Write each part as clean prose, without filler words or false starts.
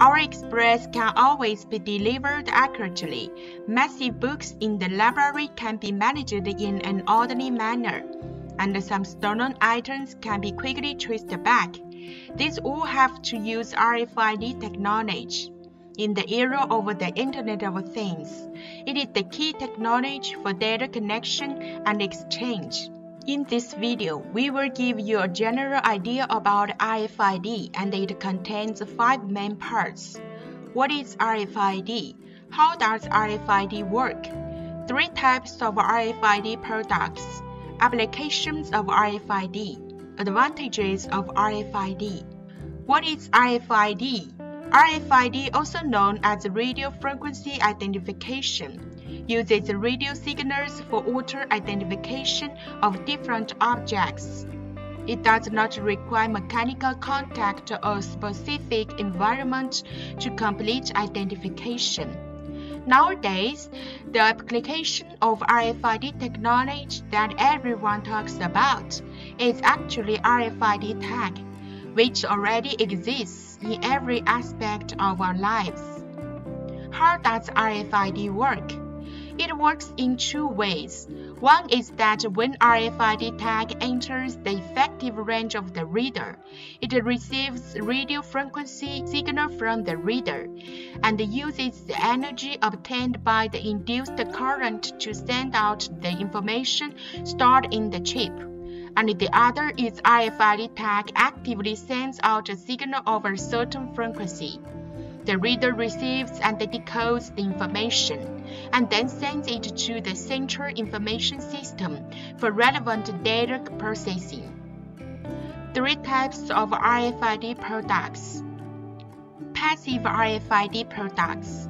Our Express can always be delivered accurately. Massive books in the library can be managed in an orderly manner, and some stolen items can be quickly traced back. These all have to use RFID technology. In the era of the Internet of Things, it is the key technology for data connection and exchange. In this video, we will give you a general idea about RFID, and it contains 5 main parts. What is RFID? How does RFID work? 3 types of RFID products. Applications of RFID. Advantages of RFID. What is RFID? RFID, also known as radio frequency identification, uses radio signals for auto identification of different objects. It does not require mechanical contact or specific environment to complete identification. Nowadays, the application of RFID technology that everyone talks about is actually RFID tag, which already exists in every aspect of our lives. How does RFID work? It works in 2 ways. One is that when RFID tag enters the effective range of the reader, it receives radio frequency signal from the reader and uses the energy obtained by the induced current to send out the information stored in the chip. And the other is RFID tag actively sends out a signal over a certain frequency. The reader receives and decodes the information, and then sends it to the central information system for relevant data processing. 3 types of RFID products. Passive RFID products.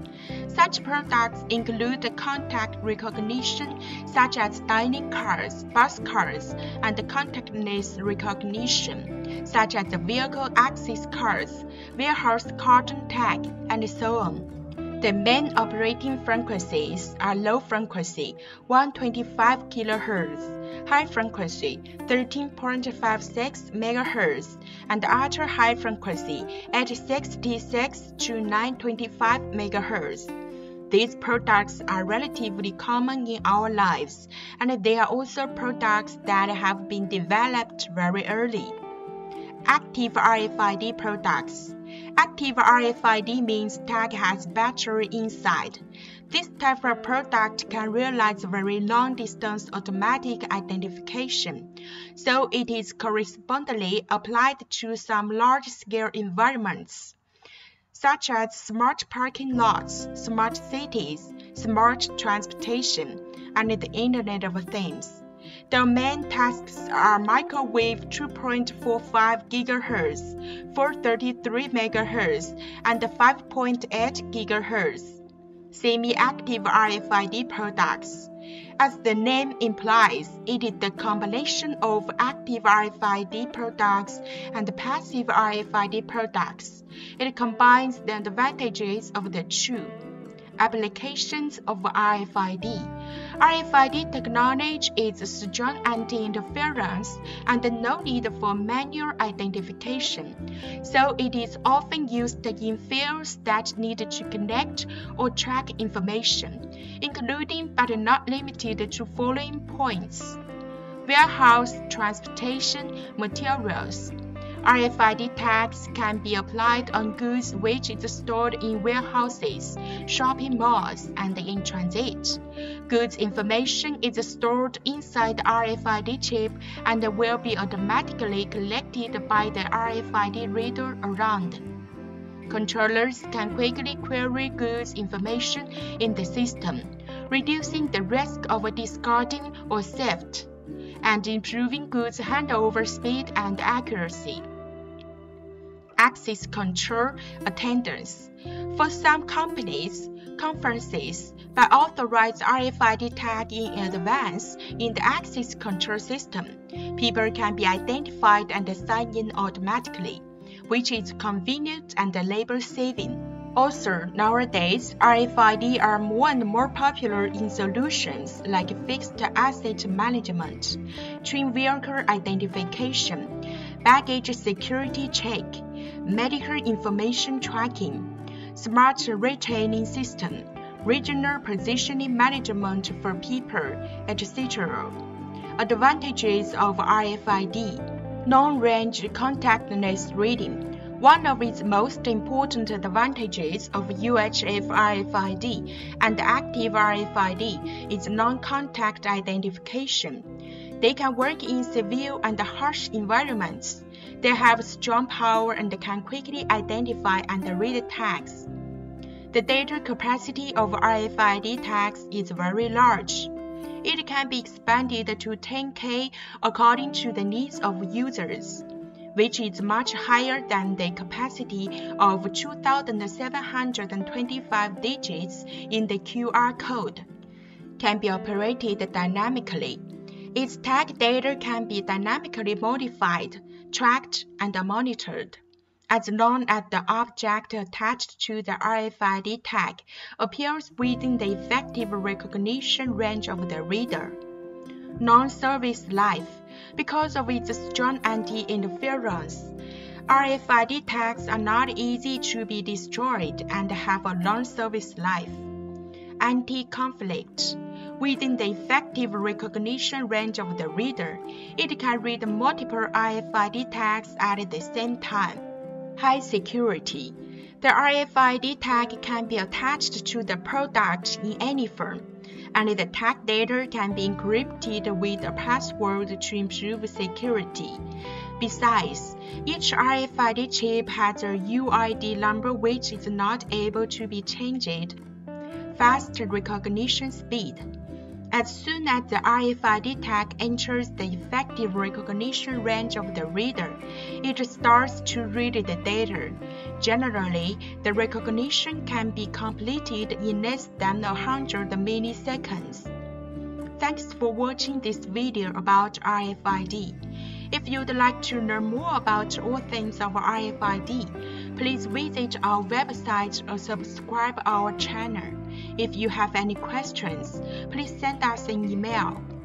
Such products include contact recognition, such as dining cards, bus cards, and contactless recognition, such as vehicle access cards, warehouse carton tag, and so on. The main operating frequencies are low frequency, 125 kHz, high frequency, 13.56 MHz, and ultra high frequency, 866 to 925 MHz. These products are relatively common in our lives, and they are also products that have been developed very early. Active RFID products. Active RFID means tag has battery inside. This type of product can realize very long-distance automatic identification, so it is correspondingly applied to some large-scale environments, such as smart parking lots, smart cities, smart transportation, and the Internet of Things. The main tasks are microwave 2.45 GHz, 433 MHz, and 5.8 GHz. Semi-active RFID products. As the name implies, it is the combination of active RFID products and passive RFID products. It combines the advantages of the two. Applications of RFID. RFID technology is strong anti-interference and no need for manual identification, so it is often used in fields that need to connect or track information, including but not limited to following points: warehouse, transportation, materials. RFID tags can be applied on goods which is stored in warehouses, shopping malls, and in transit. Goods information is stored inside the RFID chip and will be automatically collected by the RFID reader around. Controllers can quickly query goods information in the system, reducing the risk of discarding or theft, and improving goods handover speed and accuracy. Access control attendance. For some companies, conferences that authorize RFID tag in advance in the access control system, people can be identified and signed in automatically, which is convenient and labor-saving. Also, nowadays, RFID are more and more popular in solutions like fixed asset management, train vehicle identification, baggage security check, medical information tracking, smart retailing system, regional positioning management for people, etc. Advantages of RFID: long-range contactless reading. One of its most important advantages of UHF RFID and active RFID is non-contact identification. They can work in civil and harsh environments. They have strong power and can quickly identify and read tags. The data capacity of RFID tags is very large. It can be expanded to 10K according to the needs of users, which is much higher than the capacity of 2,725 digits in the QR code. Can be operated dynamically. Its tag data can be dynamically modified, tracked, and monitored, as long as the object attached to the RFID tag appears within the effective recognition range of the reader. Non-service life. Because of its strong anti-interference, RFID tags are not easy to be destroyed and have a long service life. Anti-conflict. Within the effective recognition range of the reader, it can read multiple RFID tags at the same time. High security. The RFID tag can be attached to the product in any form, and the tag data can be encrypted with a password to improve security. Besides, each RFID chip has a UID number which is not able to be changed. Fast recognition speed. As soon as the RFID tag enters the effective recognition range of the reader, it starts to read the data. Generally, the recognition can be completed in less than 100 milliseconds. Thanks for watching this video about RFID. If you'd like to learn more about all things of RFID, please visit our website or subscribe our channel. If you have any questions, please send us an email.